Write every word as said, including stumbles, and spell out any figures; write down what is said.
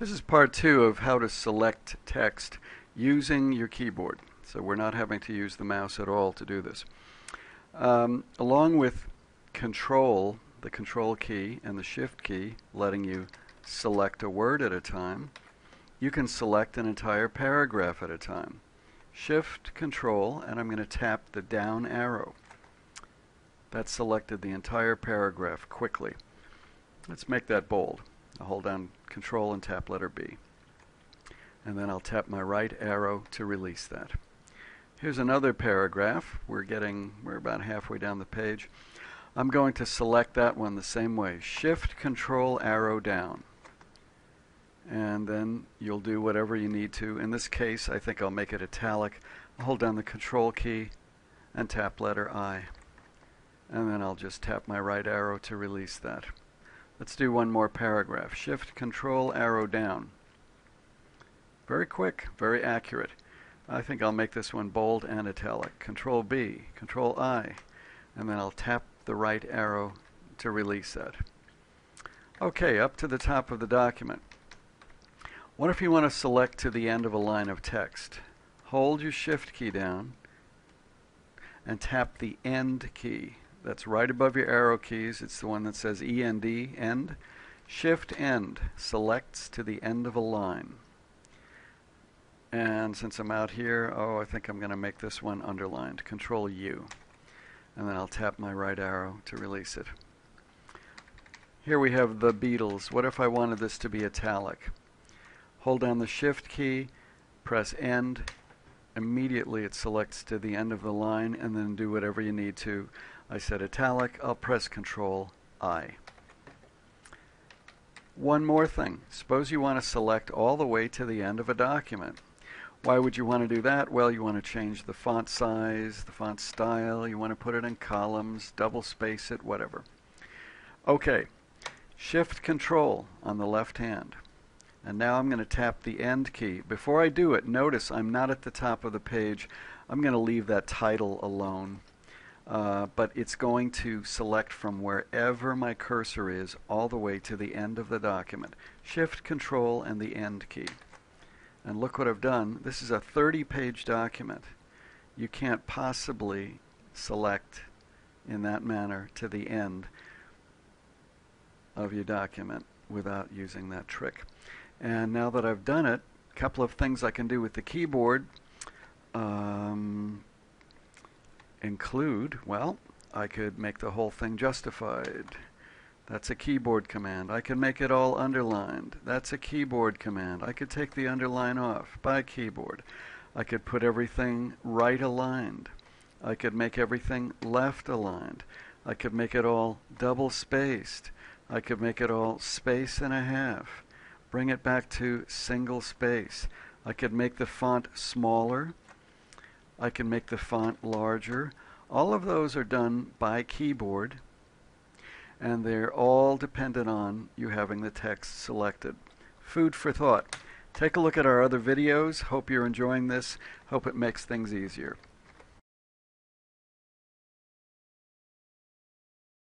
This is part two of how to select text using your keyboard. So we're not having to use the mouse at all to do this. Um, along with control, the control key and the shift key letting you select a word at a time, you can select an entire paragraph at a time. Shift, control, and I'm going to tap the down arrow. That selected the entire paragraph quickly. Let's make that bold. I'll hold down control and tap letter B. And then I'll tap my right arrow to release that. Here's another paragraph. We're getting, we're about halfway down the page. I'm going to select that one the same way. Shift, control, arrow down. And then you'll do whatever you need to. In this case, I think I'll make it italic. I'll hold down the control key and tap letter I. And then I'll just tap my right arrow to release that. Let's do one more paragraph. Shift, control, arrow down. Very quick, very accurate. I think I'll make this one bold and italic. Control B, control I, and then I'll tap the right arrow to release that. Okay, up to the top of the document. What if you want to select to the end of a line of text? Hold your shift key down and tap the end key. That's right above your arrow keys. It's the one that says E N D, end. Shift end selects to the end of a line. And since I'm out here, oh, I think I'm going to make this one underlined. Control U. And then I'll tap my right arrow to release it. Here we have The Beatles. What if I wanted this to be italic? Hold down the shift key, press end. Immediately it selects to the end of the line, and then do whatever you need to. I said italic, I'll press control I. One more thing, suppose you want to select all the way to the end of a document. Why would you want to do that? Well, you want to change the font size, the font style, you want to put it in columns, double space it, whatever. Okay, shift control on the left hand. And now I'm going to tap the end key. Before I do it, notice I'm not at the top of the page. I'm going to leave that title alone. Uh, but it's going to select from wherever my cursor is all the way to the end of the document. Shift, control, and the end key. And look what I've done. This is a thirty page document. You can't possibly select in that manner to the end of your document without using that trick. And now that I've done it, a couple of things I can do with the keyboard um, include, well, I could make the whole thing justified. That's a keyboard command. I can make it all underlined. That's a keyboard command. I could take the underline off by keyboard. I could put everything right aligned. I could make everything left aligned. I could make it all double spaced. I could make it all space and a half. Bring it back to single space. I could make the font smaller. I can make the font larger. All of those are done by keyboard, and they're all dependent on you having the text selected. Food for thought. Take a look at our other videos. Hope you're enjoying this. Hope it makes things easier.